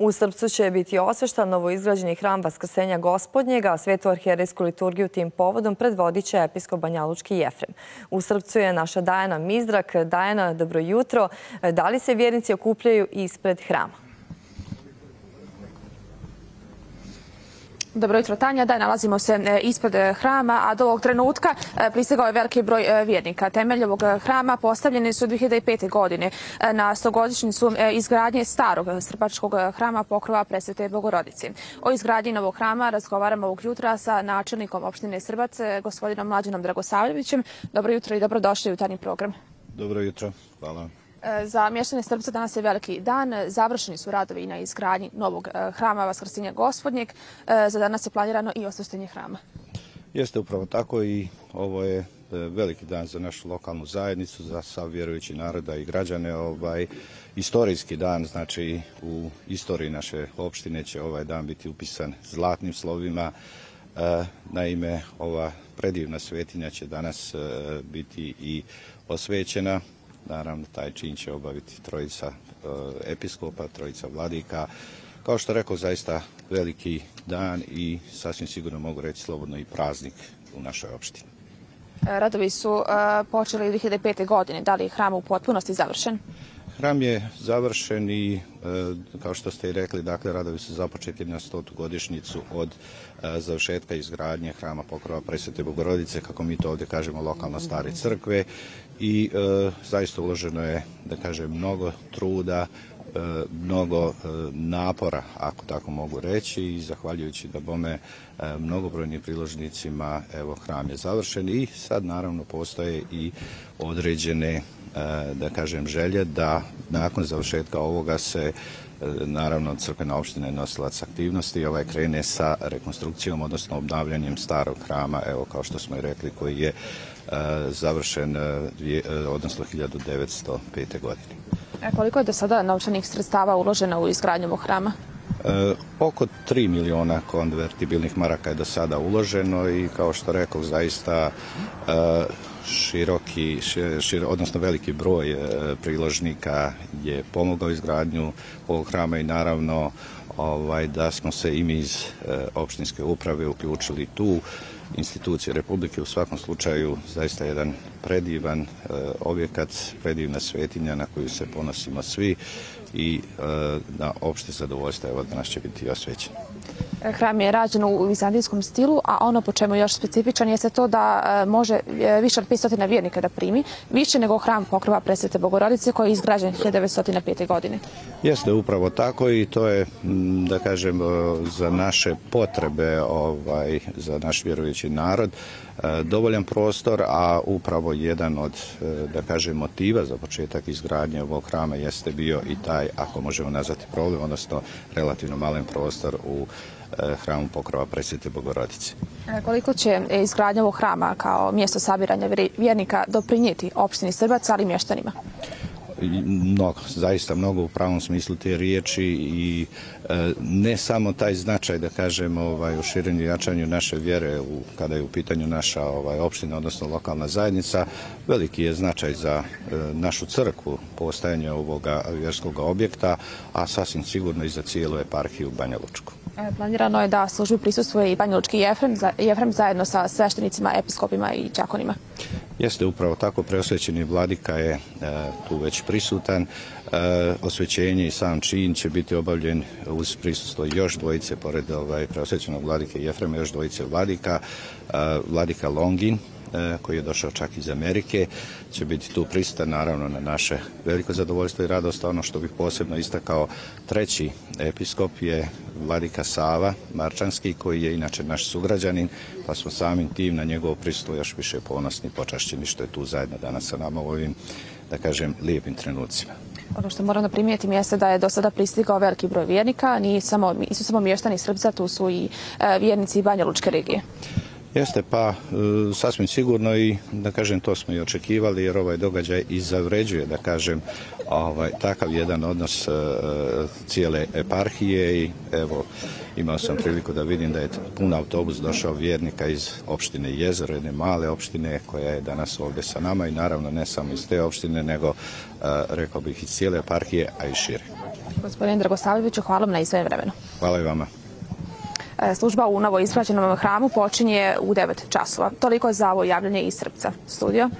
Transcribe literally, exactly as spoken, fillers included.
U Srpcu će biti osveštan novoizgrađeni hram Vaskrsenja Gospodnjega, a svetu arhijerejsku liturgiju tim povodom predvodit će episkop banjalučki Jefrem. U Srpcu je naša Dajana Mizdrak. Dajana, dobro jutro. Da li se vjernici okupljaju ispred hrama? Dobro jutro, Tanja. Da, nalazimo se ispred hrama, a do ovog trenutka prisegao je veliki broj vjernika. Temelj ovog hrama postavljeni su dve hiljade pete. godine na stogodišnjicu izgradnje starog srpačkog hrama Pokrova Presvete Bogorodice. O izgradnji novog hrama razgovaramo ovog jutra sa načelnikom opštine Srbac, gospodinom Mlađanom Dragosavljevićem. Dobro jutro i dobrodošli u Jutarnji program. Dobro jutro, hvala. Za mještane Srpca danas je veliki dan. Završeni su radovi na izgradnji novog hrama Vaskrsenja Gospodnjeg. Za danas je planirano i osveštenje hrama. Jeste upravo tako i ovo je veliki dan za našu lokalnu zajednicu, za sav vjerujući naroda i građane. Ovaj istorijski dan, znači u istoriji naše opštine će ovaj dan biti upisan zlatnim slovima. Naime, ova predivna svetinja će danas biti i osvećena. Naravno, taj čin će obaviti trojica episkopa, trojica vladika. Kao što rekao, zaista veliki dan i sasvim sigurno mogu reći slobodno i praznik u našoj opštini. Radovi su počeli dve hiljade pete. godine. Da li je hram u potpunosti završen? Hram je završen i, kao što ste i rekli, dakle, radovi su započeti na stotu godišnjicu od završetka izgradnje hrama Pokrova Presvete Bogorodice, kako mi to ovdje kažemo, lokalno stare crkve. I zaista uloženo je, da kažem, mnogo truda, mnogo napora, ako tako mogu reći, i zahvaljujući da bome mnogobrojnim priložnicima, evo, hram je završen i sad naravno postoje i određene, da kažem, želje da nakon završetka ovoga se naravno crkvena opština je nosilac aktivnosti i ovaj krene sa rekonstrukcijom, odnosno obnavljanjem starog hrama, evo, kao što smo i rekli, koji je završen odnosno hiljadu devetsto pete. godine. E, koliko je do sada novčanih sredstava uloženo u izgradnju hrama? E, oko tri miliona konvertibilnih maraka je do sada uloženo i, kao što rekao, zaista e, široki, šir, odnosno veliki broj priložnika je pomogao izgradnju ovog hrama i naravno ovaj, da smo se i mi iz e, opštinske uprave uključili tu institucije Republike. U svakom slučaju zaista jedan predivan e, objekat, predivna svetinja na koju se ponosimo svi i e, na opšte zadovoljstvo, evo, danas će biti osvećen. Hram je rađen u vizantijskom stilu, a ono po čemu je još specifičan jeste to da e, može više od petsto vjernika da primi, više nego hram Pokrova Presvete Bogorodice koji je izgrađen hiljadu devetsto pete. godine. Jeste upravo tako i to je, da kažem, za naše potrebe, ovaj, za naš vjerujući narod, dovoljan prostor, a upravo jedan od, da kažem, motiva za početak izgradnje ovog hrama jeste bio i taj, ako možemo nazvati problem, odnosno relativno malen prostor u hramu Pokrova Presvete Bogorodice. Koliko će izgradnja ovog hrama kao mjesto sabiranja vjernika doprinijeti opštini Srbac, ali i mještanima? Mnogo, zaista mnogo u pravom smislu te riječi i e, ne samo taj značaj, da kažemo, ovaj, u širenju i jačanju naše vjere u, kada je u pitanju naša ovaj, opština, odnosno lokalna zajednica, veliki je značaj za e, našu crkvu, postajanje ovoga vjerskog objekta, a sasvim sigurno i za cijelu eparhiju Banja Lučku. Planirano je da službi prisustuje i banjalučki Jefrem, Jefrem zajedno sa sveštenicima, episkopima i đakonima. Jeste upravo tako, preosvećeni vladika je e, tu već prisutan. E, osvećenje i sam čin će biti obavljen uz prisustvo još dvojice, pored ovaj, preosvećenog vladike Jefrema, još dvojice vladika, e, Vladika Longin, koji je došao čak iz Amerike, će biti tu prisutan, naravno, na naše veliko zadovoljstvo i radost. Ono što bih posebno istakao, treći episkop je Vladika Sava Marčanski, koji je inače naš sugrađanin, pa smo samim tim na njegovo prisustvo još više ponosni i počašćeni što je tu zajedno danas sa nama u ovim, da kažem, lijepim trenucima. Ono što moram da primijetim jeste da je do sada pristigao veliki broj vjernika, nisu samo mještani Srbca, tu su i vjernici Banja Lučke regije. Jeste, pa e, sasvim sigurno i, da kažem, to smo i očekivali jer ovaj događaj i zavređuje, da kažem, ovaj, takav jedan odnos e, cijele eparhije i evo imao sam priliku da vidim da je pun autobus došao vjernika iz opštine Jezero, jedne male opštine koja je danas ovdje sa nama i naravno ne samo iz te opštine nego, e, rekao bih, iz cijele eparhije, a i šire. Gospodin Dragosavljeviću, hvala vam na izvojenom vremenu. Hvala i vama. Služba u novo izgrađenom hramu počinje u devet časova. Toliko za ovo javljanje iz Srpca. Studio.